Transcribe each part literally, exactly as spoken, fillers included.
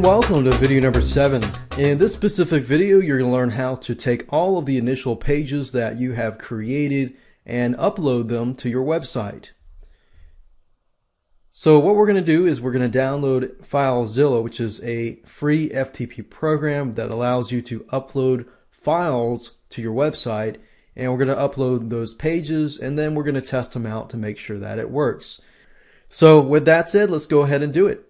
and welcome to video number seven. In this specific video, you're going to learn how to take all of the initial pages that you have created and upload them to your website. So what we're going to do is we're going to download FileZilla, which is a free F T P program that allows you to upload files to your website, and we're going to upload those pages and then we're going to test them out to make sure that it works. So with that said, let's go ahead and do it.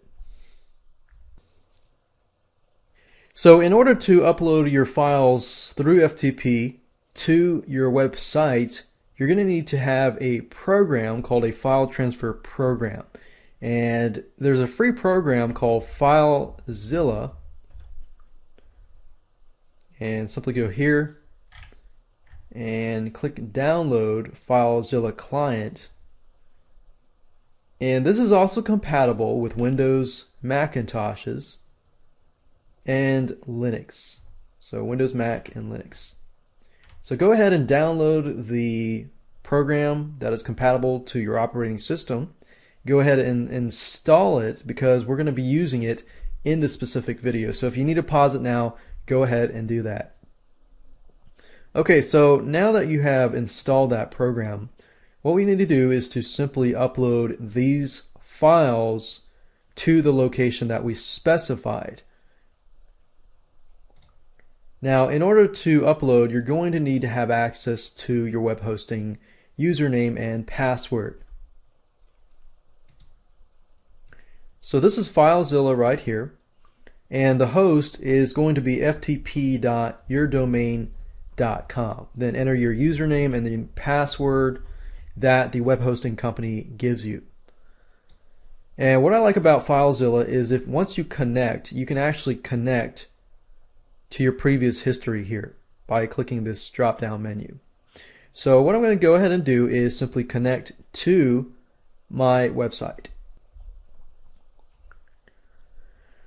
So in order to upload your files through F T P to your website, you're going to need to have a program called a file transfer program. And there's a free program called FileZilla. And simply go here and click download FileZilla client. And this is also compatible with Windows, Macintoshes, and Linux. So Windows, Mac, and Linux. So go ahead and download the program that is compatible to your operating system. Go ahead and install it because we're going to be using it in this specific video. So if you need to pause it now, go ahead and do that. Okay, so now that you have installed that program, what we need to do is to simply upload these files to the location that we specified. Now, in order to upload, you're going to need to have access to your web hosting username and password. So this is FileZilla right here, and the host is going to be f t p dot your domain dot com. Then enter your username and the password that the web hosting company gives you. And what I like about FileZilla is if once you connect, you can actually connect to your previous history here by clicking this drop down menu. So what I'm going to go ahead and do is simply connect to my website.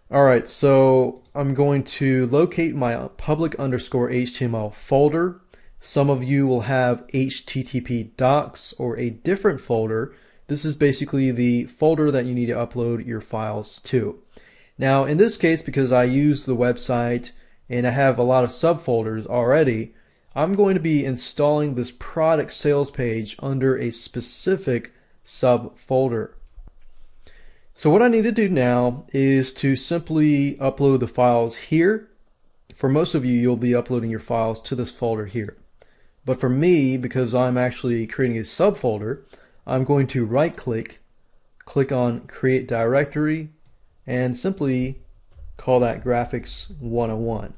Alright, so I'm going to locate my public underscore H T M L folder. Some of you will have H T T P docs or a different folder. This is basically the folder that you need to upload your files to. Now in this case, because I use the website and I have a lot of subfolders already, I'm going to be installing this product sales page under a specific subfolder. So what I need to do now is to simply upload the files here. For most of you, you'll be uploading your files to this folder here. But for me, because I'm actually creating a subfolder, I'm going to right click, click on create directory, and simply call that graphics one oh one,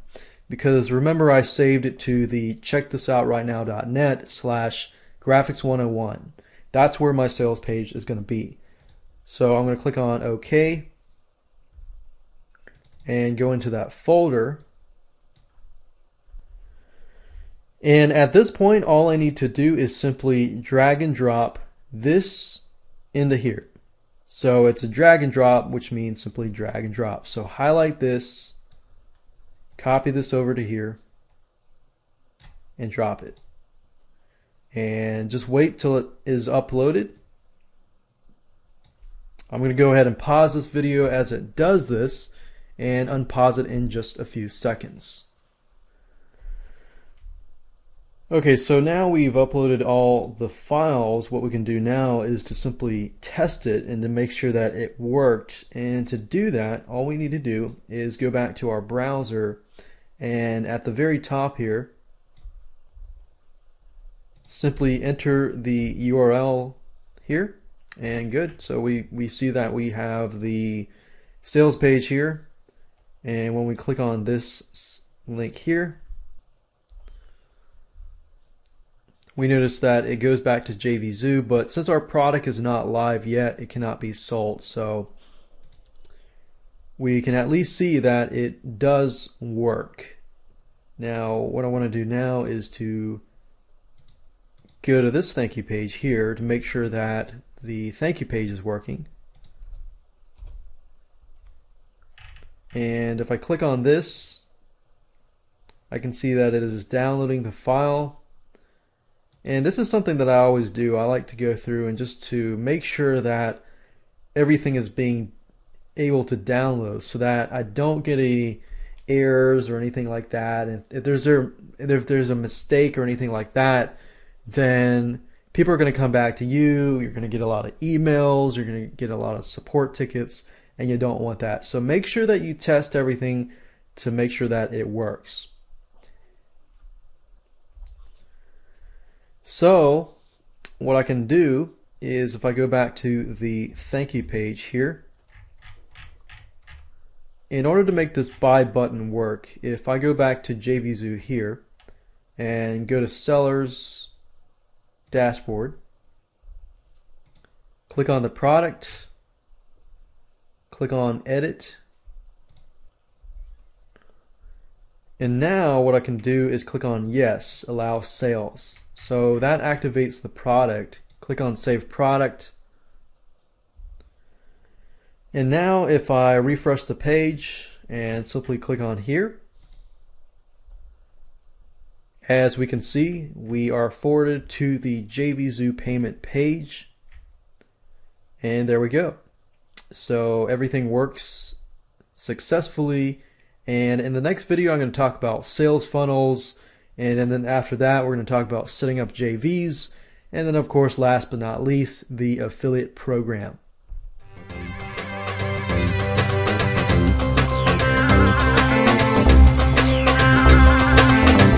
because remember I saved it to the check this out right now dot net slash graphics one oh one. That's where my sales page is going to be. So I'm going to click on OK and go into that folder. And at this point, all I need to do is simply drag and drop this into here. So it's a drag and drop, which means simply drag and drop. So highlight this, copy this over to here, and drop it. And just wait till it is uploaded. I'm going to go ahead and pause this video as it does this and unpause it in just a few seconds. Okay, so now we've uploaded all the files. What we can do now is to simply test it and to make sure that it worked. And to do that, all we need to do is go back to our browser, and at the very top here, simply enter the U R L here, and good. So we, we see that we have the sales page here, and when we click on this link here, we notice that it goes back to J V Zoo, but since our product is not live yet, it cannot be sold. So we can at least see that it does work. Now, what I want to do now is to go to this thank you page here to make sure that the thank you page is working. And if I click on this, I can see that it is downloading the file. And this is something that I always do. I like to go through and just to make sure that everything is being able to download so that I don't get any errors or anything like that. And if there's a, if there's a mistake or anything like that, then people are going to come back to you. You're going to get a lot of emails. You're going to get a lot of support tickets, and you don't want that. So make sure that you test everything to make sure that it works. So what I can do is if I go back to the thank you page here, in order to make this buy button work, if I go back to J V Zoo here and go to sellers dashboard, click on the product, click on edit, and now what I can do is click on yes, allow sales. So that activates the product. Click on save product. And now if I refresh the page and simply click on here, as we can see, we are forwarded to the J V Zoo payment page. And there we go. So everything works successfully. And in the next video, I'm going to talk about sales funnels. And, and then after that, we're going to talk about setting up J Vs. And then, of course, last but not least, the affiliate program.